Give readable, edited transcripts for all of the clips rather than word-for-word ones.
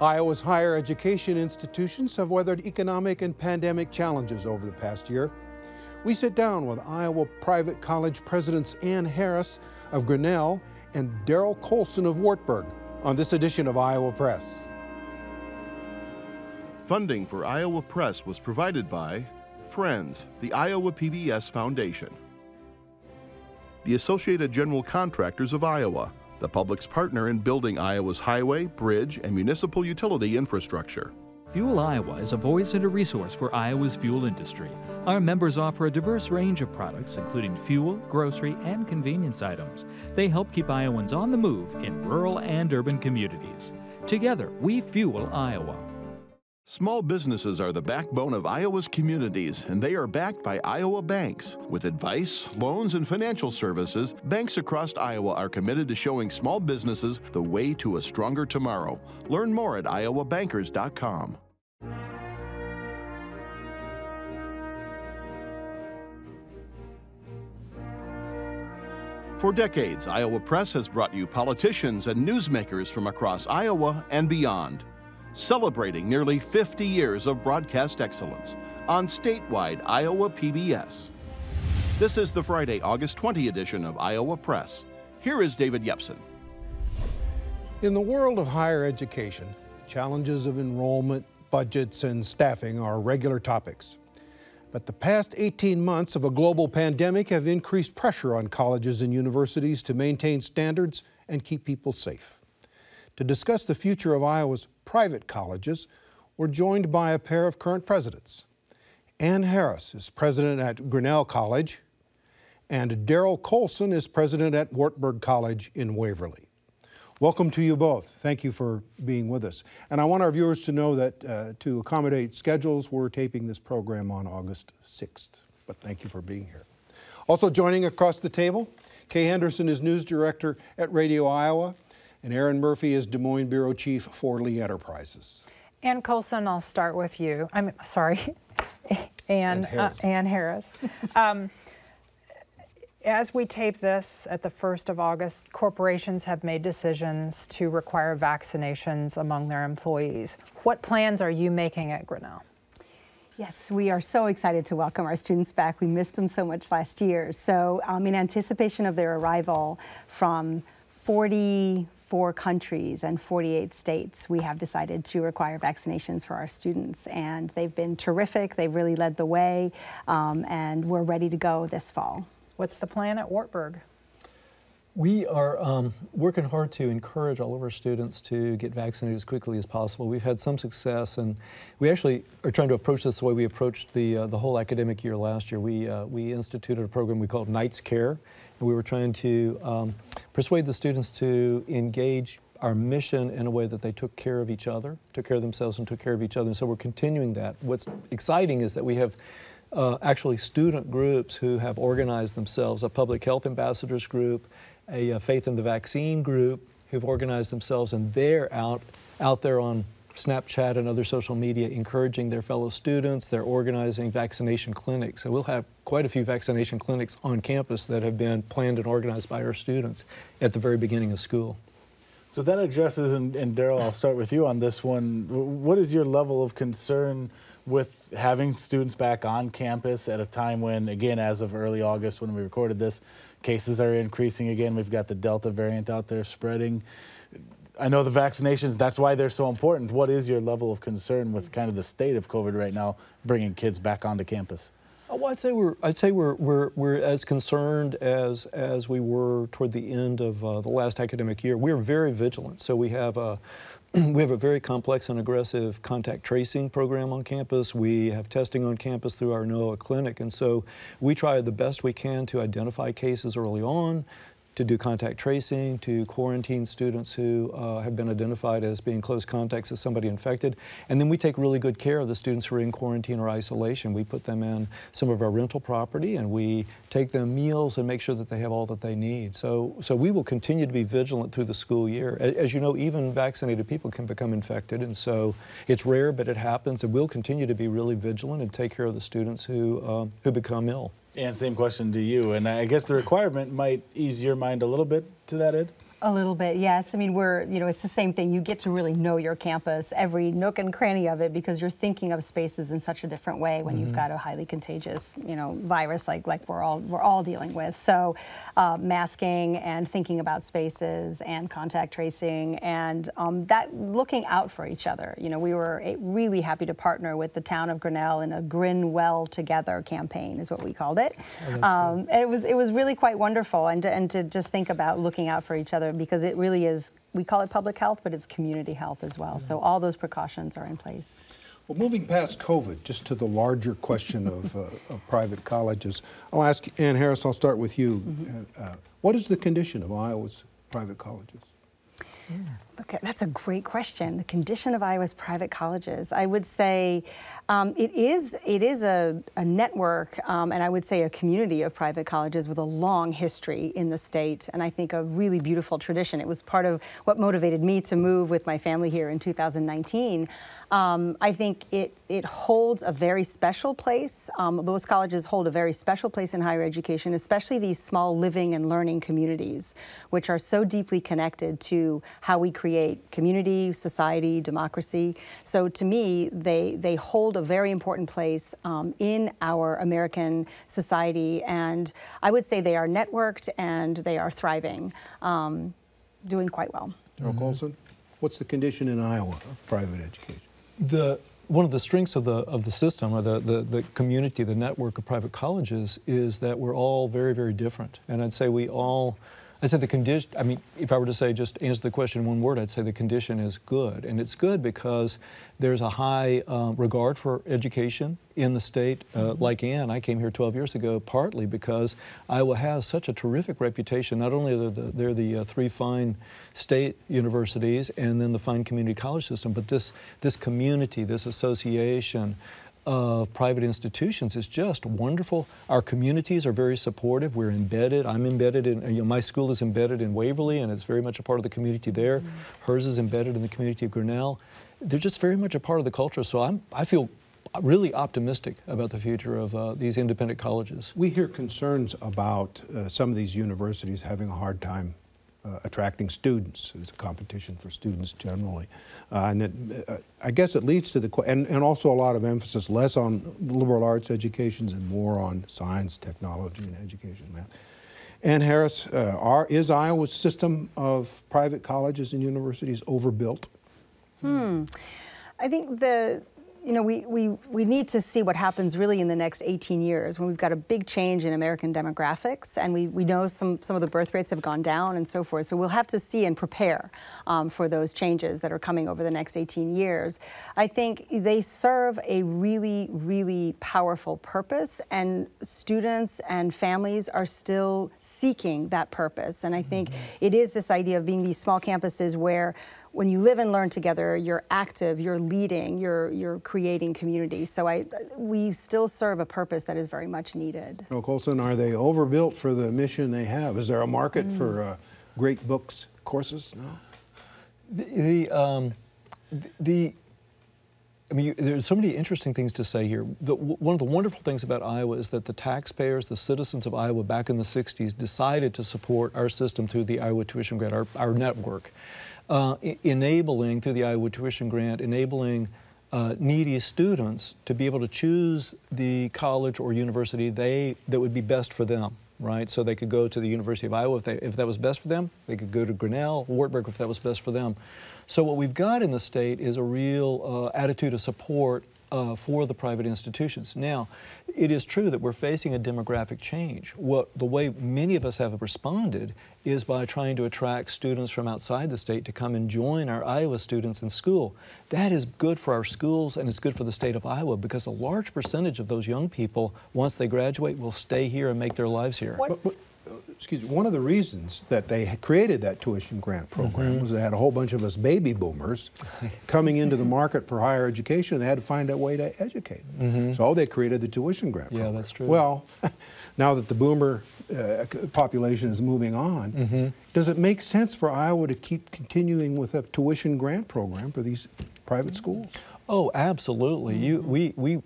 Iowa's higher education institutions have weathered economic and pandemic challenges over the past year. We sit down with Iowa private college presidents Anne Harris of Grinnell and Darrel Colson of Wartburg on this edition of Iowa Press. Funding for Iowa Press was provided by Friends, the Iowa PBS Foundation, the Associated General Contractors of Iowa, the public's partner in building Iowa's highway, bridge, and municipal utility infrastructure. Fuel Iowa is a voice and a resource for Iowa's fuel industry. Our members offer a diverse range of products, including fuel, grocery, and convenience items. They help keep Iowans on the move in rural and urban communities. Together, we fuel Iowa. Small businesses are the backbone of Iowa's communities, and they are backed by Iowa banks. With advice, loans, and financial services, banks across Iowa are committed to showing small businesses the way to a stronger tomorrow. Learn more at iowabankers.com. For decades, Iowa Press has brought you politicians and newsmakers from across Iowa and beyond, celebrating nearly 50 years of broadcast excellence on statewide Iowa PBS. This is the Friday, August 20 edition of Iowa Press. Here is David Yepsen. In the world of higher education, challenges of enrollment, budgets, and staffing are regular topics. But the past 18 months of a global pandemic have increased pressure on colleges and universities to maintain standards and keep people safe. To discuss the future of Iowa's private colleges, we're joined by a pair of current presidents. Anne Harris is president at Grinnell College, and Darrel Colson is president at Wartburg College in Waverly. Welcome to you both. Thank you for being with us. And I want our viewers to know that to accommodate schedules, we're taping this program on August 6th. But thank you for being here. Also joining across the table, Kay Henderson is news director at Radio Iowa, and Aaron Murphy is Des Moines Bureau Chief for Lee Enterprises. Anne Colson, I'll start with you. I'm sorry, Anne Harris. As we tape this at the 1st of August, corporations have made decisions to require vaccinations among their employees. What plans are you making at Grinnell? Yes, we are so excited to welcome our students back. We missed them so much last year. So in anticipation of their arrival from 44 countries and 48 states, we have decided to require vaccinations for our students, and they've been terrific. They've really led the way, and we're ready to go this fall. What's the plan at Wartburg? We are working hard to encourage all of our students to get vaccinated as quickly as possible. We've had some success, and we actually are trying to approach this the way we approached the whole academic year last year. We instituted a program we called Nights Care, and we were trying to persuade the students to engage our mission in a way that they took care of each other, took care of themselves, and took care of each other. And so we're continuing that. What's exciting is that we have actually student groups who have organized themselves, a public health ambassadors group, a faith in the vaccine group, who've organized themselves, and they're out there on Snapchat and other social media encouraging their fellow students. They're organizing vaccination clinics. So we'll have quite a few vaccination clinics on campus that have been planned and organized by our students at the very beginning of school. So that addresses, and Darrel, I'll start with you on this one. What is your level of concern with having students back on campus at a time when, again, as of early August when we recorded this, cases are increasing again? We've got the Delta variant out there spreading. I know the vaccinations, that's why they're so important. What is your level of concern with kind of the state of COVID right now, bringing kids back onto campus? Well, I'd say we're as concerned as we were toward the end of the last academic year. We're very vigilant. So we have a very complex and aggressive contact tracing program on campus. We have testing on campus through our NOAA clinic, and so we try the best we can to identify cases early on, to do contact tracing, to quarantine students who have been identified as being close contacts of somebody infected. And then we take really good care of the students who are in quarantine or isolation. We put them in some of our rental property, and we take them meals and make sure that they have all that they need. So we will continue to be vigilant through the school year. As you know, even vaccinated people can become infected, and so it's rare, but it happens, and we'll continue to be really vigilant and take care of the students who become ill. And same question to you, and I guess the requirement might ease your mind a little bit to that, Ed? A little bit, yes. I mean, we're, you know, it's the same thing. You get to really know your campus, every nook and cranny of it, because you're thinking of spaces in such a different way when you've got a highly contagious, you know, virus like we're all dealing with. So masking and thinking about spaces and contact tracing and that looking out for each other. You know, we were really happy to partner with the town of Grinnell in a Grin Well Together campaign is what we called it. Oh, and it was really quite wonderful, and to just think about looking out for each other, because it really is, we call it public health, but it's community health as well. So all those precautions are in place. Well, moving past COVID, just to the larger question of private colleges, I'll ask Anne Harris, I'll start with you. What is the condition of Iowa's private colleges? Yeah. Okay, that's a great question. The condition of Iowa's private colleges. I would say it is a network, and I would say a community of private colleges with a long history in the state, and I think a really beautiful tradition. It was part of what motivated me to move with my family here in 2019. I think it holds a very special place. Those colleges hold a very special place in higher education, especially these small living and learning communities, which are so deeply connected to how we create community, society, democracy. So to me, they hold a very important place in our American society, and I would say they are networked and they are thriving, doing quite well. Darrel Colson, what's the condition in Iowa of private education? One of the strengths of the system, or the community, the network of private colleges, is that we're all very, very different. And I'd say I mean, if I were to say, just answer the question in one word, I'd say the condition is good. And it's good because there's a high regard for education in the state. Like Anne, I came here 12 years ago partly because Iowa has such a terrific reputation. Not only are they're the three fine state universities and then the fine community college system, but this community, this association of private institutions is just wonderful. Our communities are very supportive. We're embedded. I'm embedded in, you know, my school is embedded in Waverly, and it's very much a part of the community there. Hers is embedded in the community of Grinnell. They're just very much a part of the culture. So I feel really optimistic about the future of these independent colleges. We hear concerns about some of these universities having a hard time attracting students. There's a competition for students generally. And that, I guess it leads to the, and also a lot of emphasis less on liberal arts educations and more on science, technology, and education, math. Anne Harris, is Iowa's system of private colleges and universities overbuilt? I think you know, we need to see what happens really in the next 18 years when we've got a big change in American demographics, and we know some of the birth rates have gone down and so forth. So we'll have to see and prepare for those changes that are coming over the next 18 years. I think they serve a really, really powerful purpose, and students and families are still seeking that purpose. And I think it is this idea of being these small campuses where when you live and learn together, you're active, you're leading, you're creating community. So we still serve a purpose that is very much needed. Darrel Colson, are they overbuilt for the mission they have? Is there a market for great books courses now? I mean, there's so many interesting things to say here. One of the wonderful things about Iowa is that the taxpayers, the citizens of Iowa back in the 60s decided to support our system through the Iowa Tuition Grant, our network. Enabling, through the Iowa Tuition Grant, enabling needy students to be able to choose the college or university that would be best for them, right? So they could go to the University of Iowa if that was best for them. They could go to Grinnell, Wartburg if that was best for them. So what we've got in the state is a real attitude of support for the private institutions. Now, it is true that we're facing a demographic change. The way many of us have responded is by trying to attract students from outside the state to come and join our Iowa students in school. That is good for our schools, and it's good for the state of Iowa, because a large percentage of those young people, once they graduate, will stay here and make their lives here. Excuse me, one of the reasons that they created that tuition grant program was they had a whole bunch of us baby boomers coming into the market for higher education, and they had to find a way to educate them. So they created the tuition grant program. Yeah, that's true. Well, now that the boomer population is moving on, does it make sense for Iowa to keep continuing with a tuition grant program for these private schools? Oh, absolutely.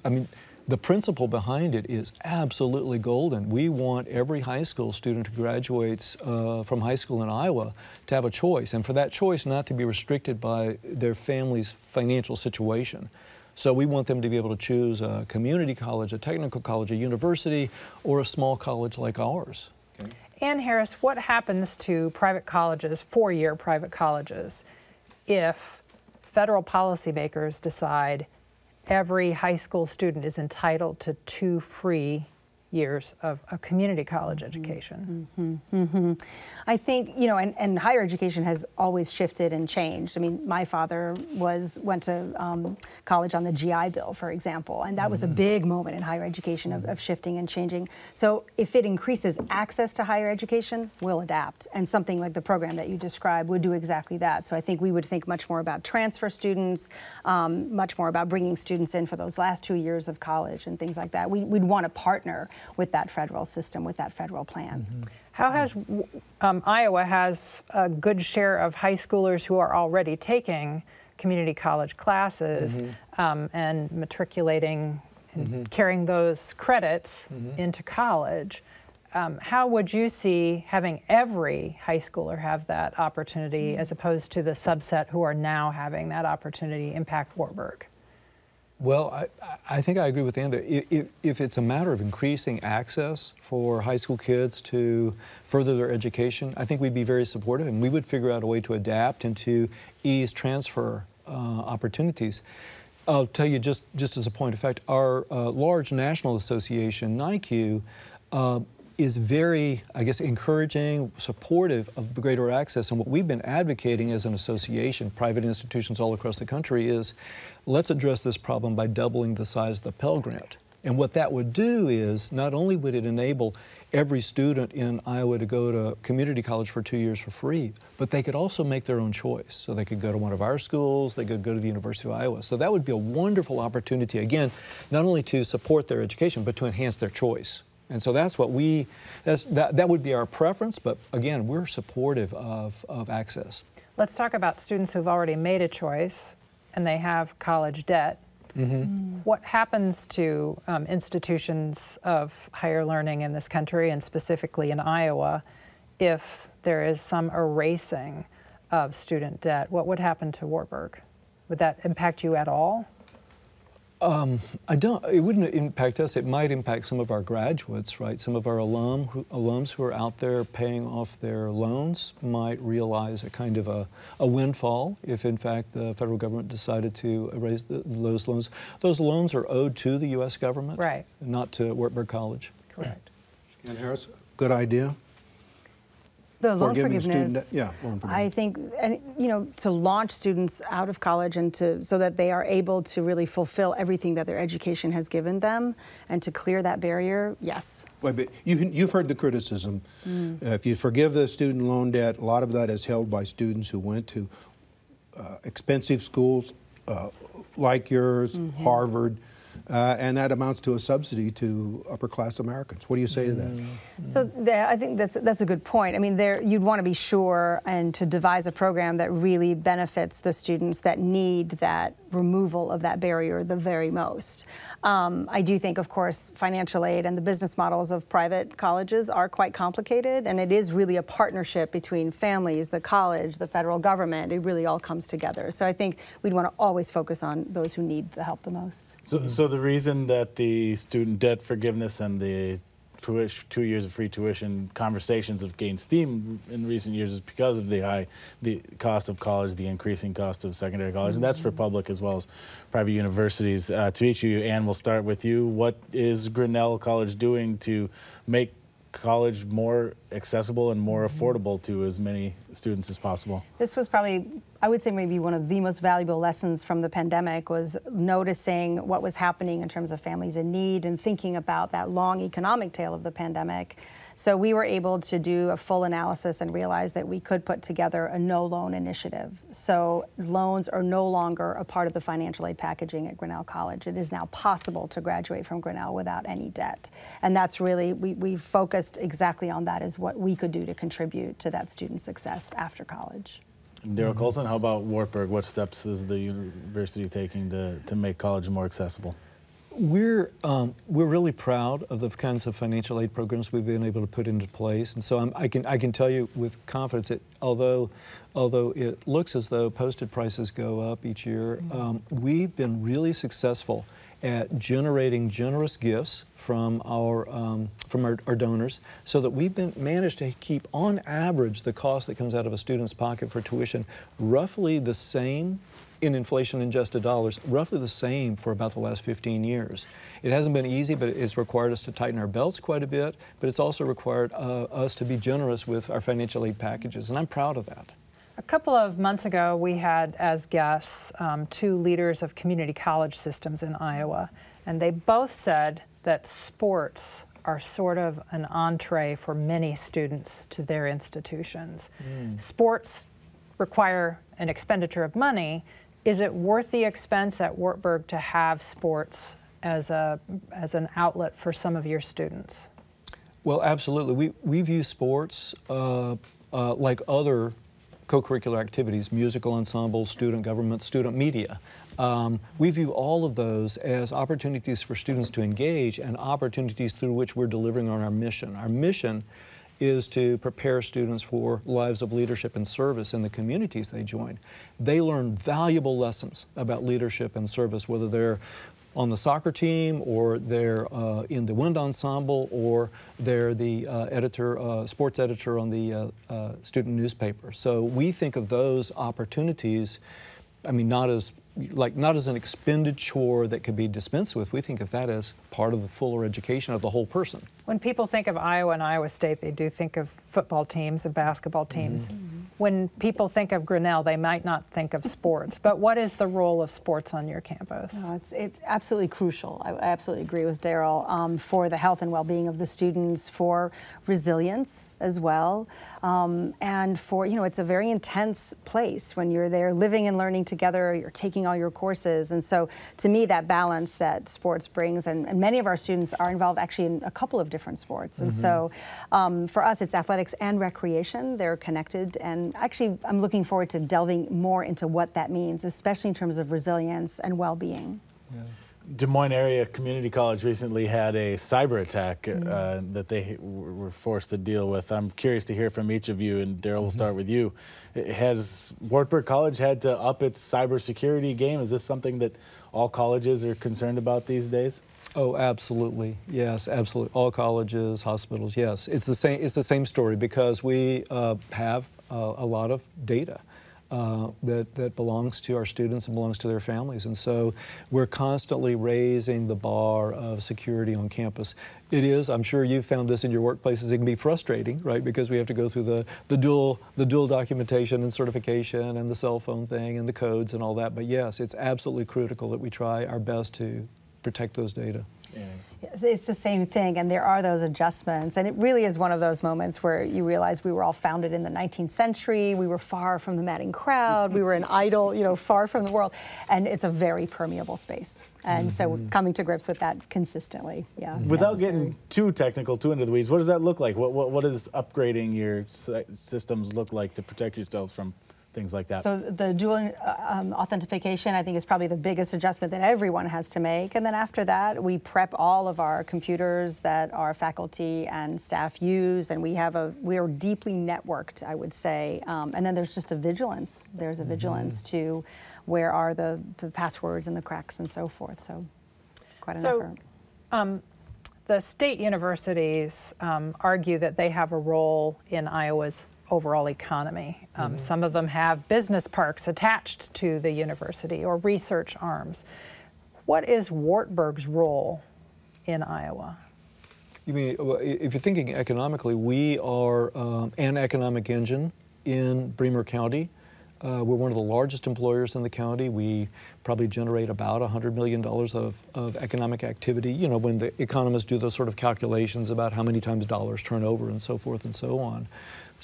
I mean, The principle behind it is absolutely golden. We want every high school student who graduates from high school in Iowa to have a choice, and for that choice not to be restricted by their family's financial situation. So we want them to be able to choose a community college, a technical college, a university, or a small college like ours. Okay. Anne Harris, what happens to private colleges, four-year private colleges, if federal policymakers decide every high school student is entitled to 2 free years of a community college education? Mm-hmm. Mm-hmm. I think, you know, and higher education has always shifted and changed. I mean, my father went to college on the GI Bill, for example, and that was a big moment in higher education of shifting and changing. So if it increases access to higher education, we'll adapt. And something like the program that you described would do exactly that. So I think we would think much more about transfer students, much more about bringing students in for those last 2 years of college and things like that. We'd want to partner with that federal system, with that federal plan. Mm-hmm. How has Iowa has a good share of high schoolers who are already taking community college classes and matriculating and carrying those credits into college. How would you see having every high schooler have that opportunity as opposed to the subset who are now having that opportunity impact Wartburg? Well, I think I agree with Anne that if it's a matter of increasing access for high school kids to further their education, I think we'd be very supportive, and we would figure out a way to adapt and to ease transfer opportunities. I'll tell you just as a point of fact, our large national association, NICU, is very, I guess, encouraging, supportive of greater access. And what we've been advocating as an association, private institutions all across the country, is let's address this problem by doubling the size of the Pell Grant. And what that would do is not only would it enable every student in Iowa to go to community college for 2 years for free, but they could also make their own choice. So they could go to one of our schools, they could go to the University of Iowa. So that would be a wonderful opportunity, again, not only to support their education, but to enhance their choice. And so that's what that would be our preference, but again, we're supportive of access. Let's talk about students who've already made a choice and they have college debt. What happens to institutions of higher learning in this country, and specifically in Iowa, if there is some erasing of student debt? What would happen to Wartburg? Would that impact you at all? It wouldn't impact us. It might impact some of our graduates, right? Some of our alums who are out there paying off their loans might realize a kind of a windfall if, in fact, the federal government decided to erase those loans. Those loans are owed to the U.S. government, right? Not to Wartburg College. Correct. And Harris, good idea. The loan forgiveness, loan forgiveness. I think, and, you know, to launch students out of college and so that they are able to really fulfill everything that their education has given them, and to clear that barrier, yes. Wait, but you've heard the criticism. If you forgive the student loan debt, a lot of that is held by students who went to expensive schools like yours, Harvard. And that amounts to a subsidy to upper-class Americans. What do you say to that? So I think that's a good point. I mean, you'd want to be sure and to devise a program that really benefits the students that need that removal of that barrier the very most. I do think, of course, financial aid and the business models of private colleges are quite complicated, and it is really a partnership between families, the college, the federal government. It really all comes together. So I think we'd want to always focus on those who need the help the most. So the reason that the student debt forgiveness and the 2 years of free tuition conversations have gained steam in recent years is because of the cost of college, the increasing cost of secondary college, and that's for public as well as private universities. To each of you, Anne, we'll start with you. What is Grinnell College doing to make college more accessible and more affordable to as many students as possible? This was probably, I would say, maybe one of the most valuable lessons from the pandemic, was noticing what was happening in terms of families in need and thinking about that long economic tail of the pandemic. So we were able to do a full analysis and realize that we could put together a no-loan initiative. So loans are no longer a part of the financial aid packaging at Grinnell College. It is now possible to graduate from Grinnell without any debt. And that's really, we focused exactly on that as what we could do to contribute to that student success after college. Darrel Colson, how about Wartburg? What steps is the university taking to make college more accessible? We're really proud of the kinds of financial aid programs we've been able to put into place, and so I can tell you with confidence that although it looks as though posted prices go up each year, we've been really successful at generating generous gifts from our donors, so that we've been managed to keep on average the cost that comes out of a student's pocket for tuition roughly the same in inflation-adjusted dollars, roughly the same for about the last 15 years. It hasn't been easy, but it's required us to tighten our belts quite a bit, but it's also required us to be generous with our financial aid packages, and I'm proud of that. A couple of months ago, we had as guests two leaders of community college systems in Iowa, and they both said that sports are sort of an entree for many students to their institutions. Sports require an expenditure of money. Is it worth the expense at Wartburg to have sports as an outlet for some of your students? Well, absolutely. We view sports like other co-curricular activities, musical ensembles, student government, student media. We view all of those as opportunities for students to engage and opportunities through which we're delivering on our mission. Our mission is to prepare students for lives of leadership and service in the communities they join. They learn valuable lessons about leadership and service, whether they're on the soccer team, or they're in the wind ensemble, or they're the sports editor on the student newspaper. So we think of those opportunities, I mean, not as an expended chore that could be dispensed with. We think of that as part of the fuller education of the whole person. When people think of Iowa and Iowa State, they do think of football teams and basketball teams. When people think of Grinnell, they might not think of sports. But what is the role of sports on your campus? No, it's absolutely crucial. I absolutely agree with Darrel for the health and well-being of the students, for resilience as well, and for, you know, it's a very intense place when you're there living and learning together. You're taking all your courses, and so to me that balance that sports brings, and many of our students are involved actually in a couple of different sports, and so for us it's athletics and recreation. They're connected, and actually I'm looking forward to delving more into what that means, especially in terms of resilience and well-being. Yeah. Des Moines Area Community College recently had a cyber attack that they were forced to deal with. I'm curious to hear from each of you, and Darrel, we'll start with you. Has Wartburg College had to up its cybersecurity game? Is this something that all colleges are concerned about these days? Oh, absolutely. Yes, absolutely. All colleges, hospitals, yes. It's the same story, because we have a lot of data that belongs to our students and belongs to their families. And so we're constantly raising the bar of security on campus. It is, I'm sure you've found this in your workplaces, it can be frustrating, right? Because we have to go through the dual documentation and certification and the cell phone thing and the codes and all that. But yes, it's absolutely critical that we try our best to protect those data. Yeah. It's the same thing, and there are those adjustments, and it really is one of those moments where you realize we were all founded in the 19th century, we were far from the madding crowd, we were an idol, you know, far from the world, and it's a very permeable space. And so coming to grips with that consistently, yeah. Without getting too technical, too into the weeds, what does that look like? What does upgrading your systems look like to protect yourselves from things like that? So the dual authentication, I think, is probably the biggest adjustment that everyone has to make. And then after that, we prep all of our computers that our faculty and staff use, and we are deeply networked, I would say. And then there's just a vigilance. There's a vigilance to where are the passwords and the cracks and so forth. So quite an effort. The state universities argue that they have a role in Iowa's overall economy. Some of them have business parks attached to the university or research arms. What is Wartburg's role in Iowa? You mean, if you're thinking economically, we are an economic engine in Bremer County. We're one of the largest employers in the county. We probably generate about $100 million of economic activity, you know, when the economists do those sort of calculations about how many times dollars turn over and so forth and so on.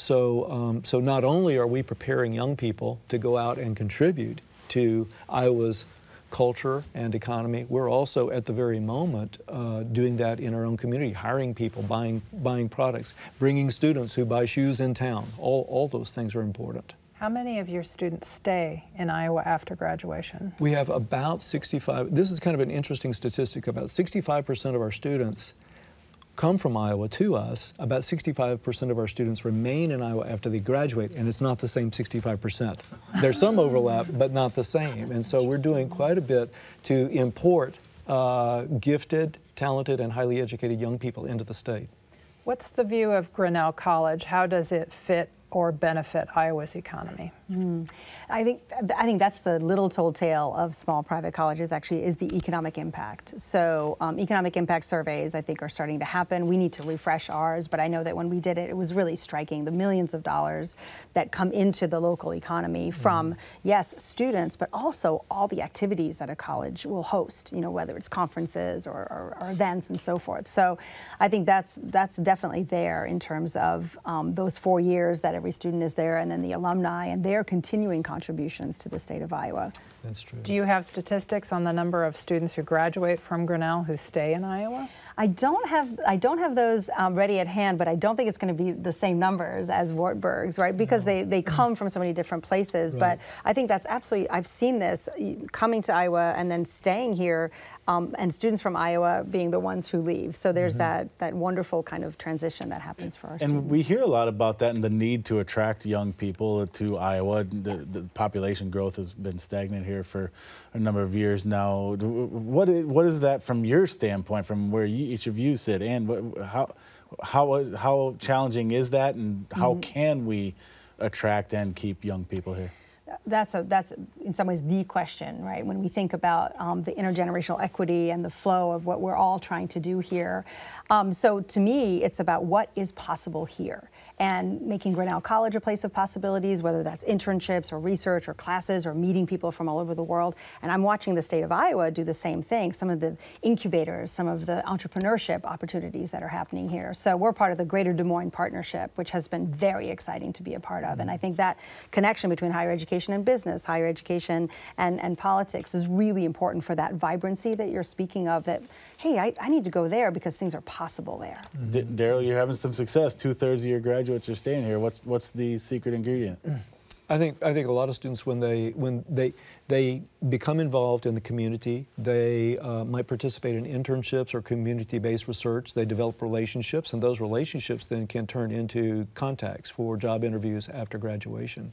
So, so not only are we preparing young people to go out and contribute to Iowa's culture and economy, we're also at the very moment doing that in our own community, hiring people, buying products, bringing students who buy shoes in town. All those things are important. How many of your students stay in Iowa after graduation? We have about 65. This is kind of an interesting statistic. About 65% of our students come from Iowa to us. About 65% of our students remain in Iowa after they graduate, and it's not the same 65%. There's some overlap, but not the same. And so we're doing quite a bit to import gifted, talented, and highly educated young people into the state. What's the view of Grinnell College? How does it fit or benefit Iowa's economy? I think that's the little told tale of small private colleges, actually, is the economic impact. So economic impact surveys, I think, are starting to happen. We need to refresh ours, but I know that when we did it, it was really striking, the millions of dollars that come into the local economy from, yes, students, but also all the activities that a college will host, you know, whether it's conferences or events and so forth. So I think that's definitely there in terms of those 4 years that every student is there, and then the alumni and their continuing contributions to the state of Iowa. That's true. Do you have statistics on the number of students who graduate from Grinnell who stay in Iowa? I don't have those ready at hand, but I don't think it's going to be the same numbers as Wartburg's, right? Because they come from so many different places. Right. But I think that's absolutely, I've seen this coming to Iowa and then staying here, and students from Iowa being the ones who leave. So there's that wonderful kind of transition that happens for our students. And we hear a lot about that and the need to attract young people to Iowa. The population growth has been stagnant here for a number of years now. What is that from your standpoint, from where each of you sit, and how challenging is that, and how can we attract and keep young people here? That's in some ways the question, right? When we think about the intergenerational equity and the flow of what we're all trying to do here. So to me, it's about what is possible here, and making Grinnell College a place of possibilities, whether that's internships or research or classes or meeting people from all over the world. And I'm watching the state of Iowa do the same thing, some of the incubators, some of the entrepreneurship opportunities that are happening here. So we're part of the Greater Des Moines Partnership, which has been very exciting to be a part of. And I think that connection between higher education and business, higher education and politics is really important for that vibrancy that you're speaking of, that, hey, I need to go there because things are possible there. Darrel, you're having some success. 2/3 of your graduates are staying here. What's the secret ingredient? I think a lot of students, when they become involved in the community, they might participate in internships or community-based research. They develop relationships, and those relationships then can turn into contacts for job interviews after graduation.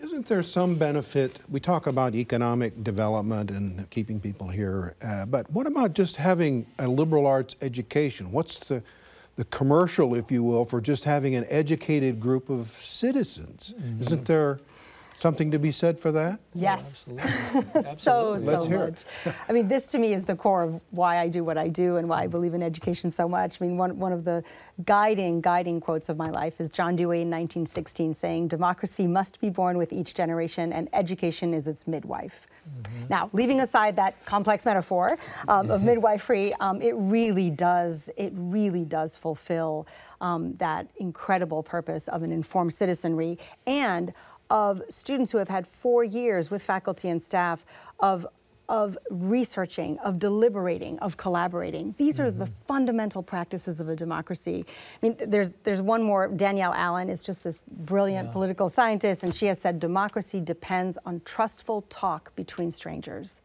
Isn't there some benefit? We talk about economic development and keeping people here, but what about just having a liberal arts education? What's the commercial, if you will, for just having an educated group of citizens? Isn't there something to be said for that? Yes. Oh, absolutely. Absolutely. Let's hear it. I mean, this to me is the core of why I do what I do and why I believe in education so much. I mean, one of the guiding quotes of my life is John Dewey in 1916 saying, "Democracy must be born with each generation, and education is its midwife." Now, leaving aside that complex metaphor of midwifery, it really does fulfill that incredible purpose of an informed citizenry and of students who have had 4 years with faculty and staff of researching, of deliberating, of collaborating. These are the fundamental practices of a democracy. I mean, there's one more. Danielle Allen is just this brilliant political scientist, and she has said democracy depends on trustful talk between strangers.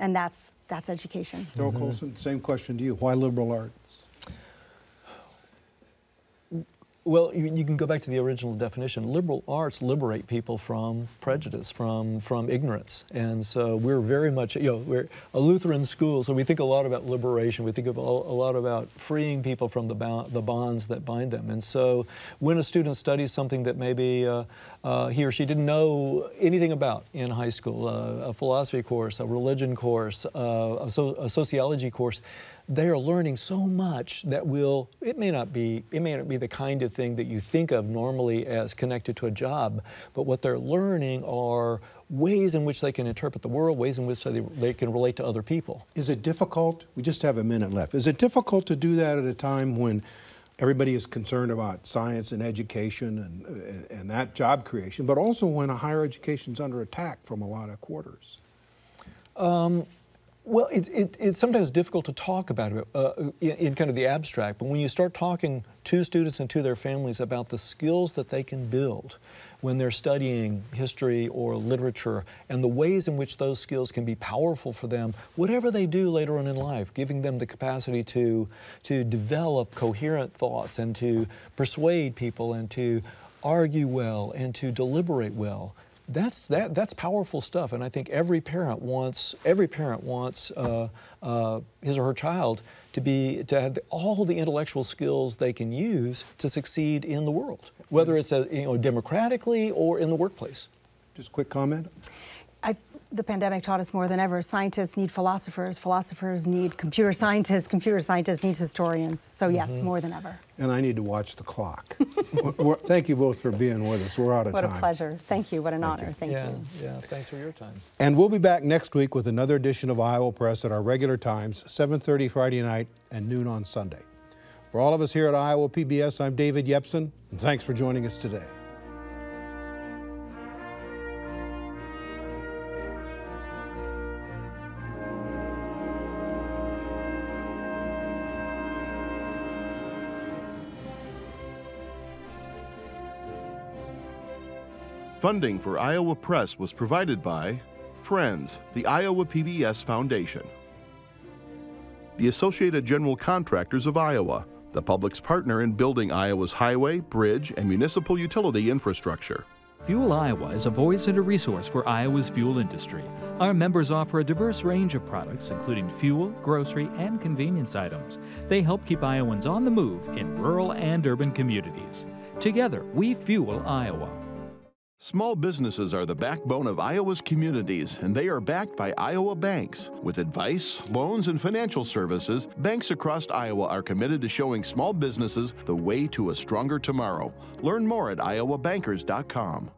And that's education. Darrel Colson, same question to you. Why liberal arts? Well, you can go back to the original definition. Liberal arts liberate people from prejudice, from ignorance. And so we're very much, you know, we're a Lutheran school, so we think a lot about liberation. We think a lot about freeing people from the bonds that bind them. And so when a student studies something that maybe he or she didn't know anything about in high school, a philosophy course, a religion course, a sociology course, they are learning so much that it may not be the kind of thing that you think of normally as connected to a job, but what they're learning are ways in which they can interpret the world, ways in which they can relate to other people. Is it difficult? We just have a minute left. Is it difficult to do that at a time when everybody is concerned about science and education and that job creation, but also when a higher education is under attack from a lot of quarters? Well, it's sometimes difficult to talk about it in kind of the abstract, but when you start talking to students and to their families about the skills that they can build when they're studying history or literature, and the ways in which those skills can be powerful for them, whatever they do later on in life, giving them the capacity to develop coherent thoughts and to persuade people and to argue well and to deliberate well. That's powerful stuff, and I think every parent wants his or her child to have all the intellectual skills they can use to succeed in the world, whether it's democratically or in the workplace. Just a quick comment. The pandemic taught us more than ever, scientists need philosophers, philosophers need computer scientists need historians. So yes, more than ever. And I need to watch the clock. Thank you both for being with us. We're out of time. What a pleasure. Thank you. What an honor. Thank you. Yeah, thanks for your time. And we'll be back next week with another edition of Iowa Press at our regular times, 7:30 Friday night and noon on Sunday. For all of us here at Iowa PBS, I'm David Yepsen, and thanks for joining us today. Funding for Iowa Press was provided by Friends, the Iowa PBS Foundation, the Associated General Contractors of Iowa, the public's partner in building Iowa's highway, bridge, and municipal utility infrastructure. Fuel Iowa is a voice and a resource for Iowa's fuel industry. Our members offer a diverse range of products, including fuel, grocery, and convenience items. They help keep Iowans on the move in rural and urban communities. Together, we fuel Iowa. Small businesses are the backbone of Iowa's communities, and they are backed by Iowa banks. With advice, loans, and financial services, banks across Iowa are committed to showing small businesses the way to a stronger tomorrow. Learn more at iowabankers.com.